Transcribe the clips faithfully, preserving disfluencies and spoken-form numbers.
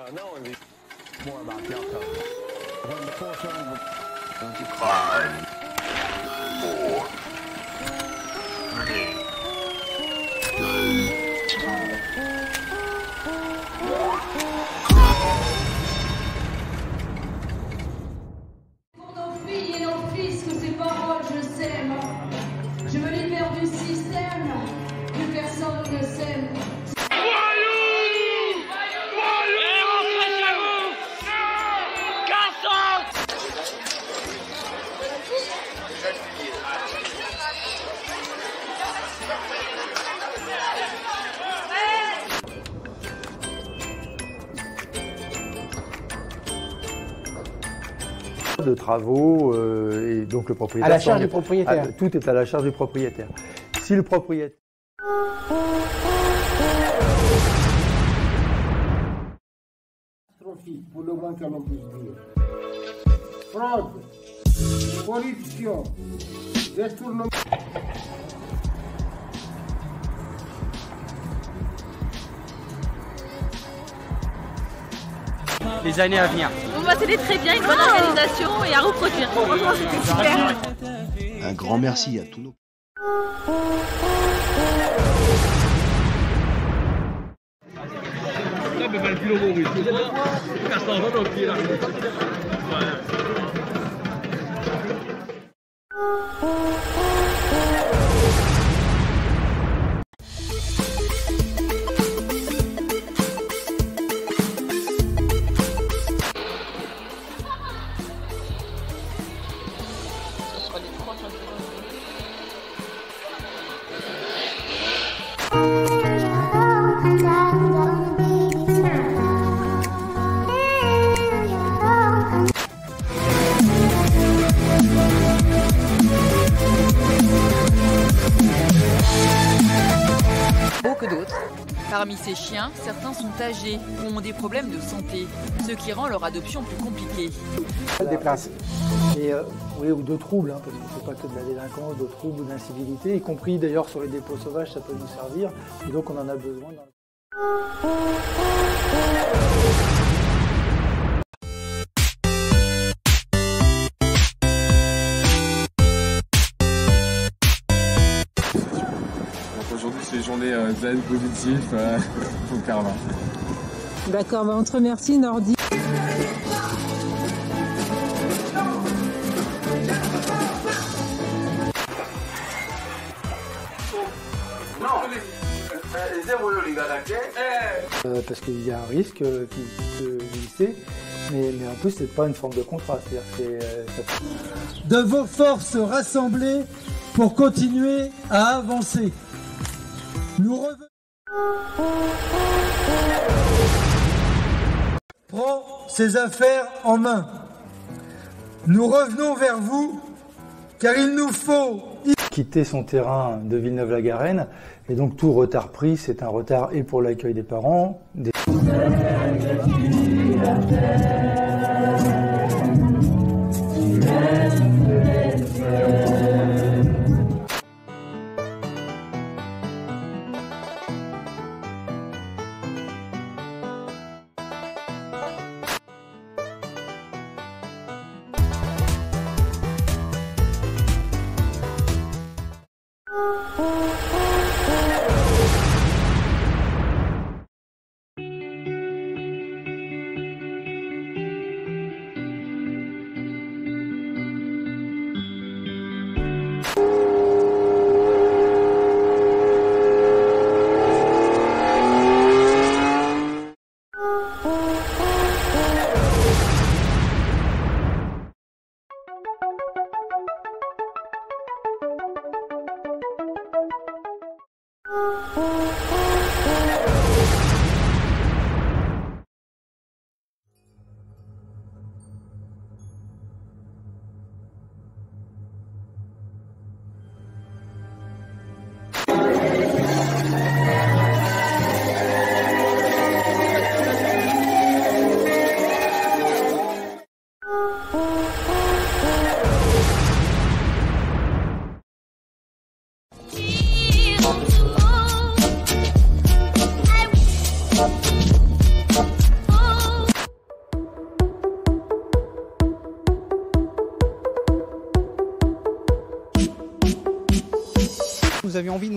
uh, knowing these more about the outcome. When the four seven five four three Pour nos filles et nos fils que ces paroles je sème. Je me libère du système, plus personne ne s'aime. De travaux euh, et donc le propriétaire. À la charge du propriétaire. À, tout est à la charge du propriétaire. Si le propriétaire. Catastrophique pour le moins que l'on puisse dire. Fraude, corruption, détournement. Les années à venir. Vous m'attendez très bien, une bonne organisation et à reproduire. Franchement, c'était super. Un grand merci à tous nos... Parmi ces chiens, certains sont âgés ou ont des problèmes de santé, ce qui rend leur adoption plus compliquée. Des places, et, euh, oui, ou de troubles, hein, parce que c'est pas que de la délinquance, de troubles ou d'incivilité, y compris d'ailleurs sur les dépôts sauvages, ça peut nous servir, et donc on en a besoin. Aujourd'hui, c'est journée euh, zen positive euh, au Carvin. D'accord, bah on te remercie, Nordi. Euh, parce qu'il y a un risque euh, qui peut glisser, mais, mais en plus, c'est pas une forme de contrat. C'est-à-dire que euh, ça... De vos forces rassemblées pour continuer à avancer. Nous revenons. Prends ses affaires en main. Nous revenons vers vous, car il nous faut quitter son terrain de Villeneuve-la-Garenne. Et donc tout retard pris, c'est un retard et pour l'accueil des parents, des...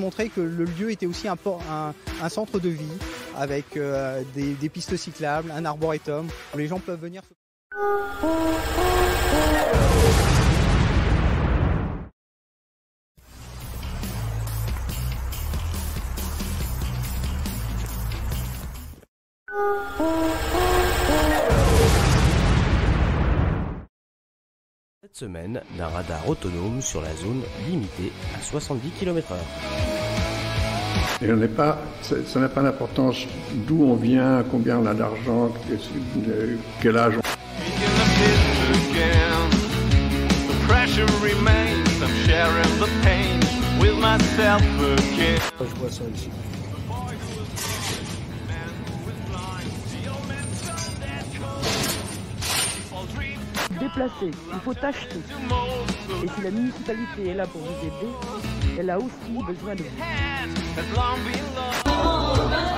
montrer que le lieu était aussi un, un, un centre de vie avec euh, des, des pistes cyclables, un arboretum où les gens peuvent venir. Cette semaine, d'un radar autonome sur la zone limitée à soixante-dix kilomètres heure. Et on n'est pas, ça n'a pas d'importance d'où on vient, combien on a d'argent, quel âge on... Je vois ça ici. Déplacer, il faut acheter. Et si la municipalité est là pour vous aider, elle a aussi besoin de vous.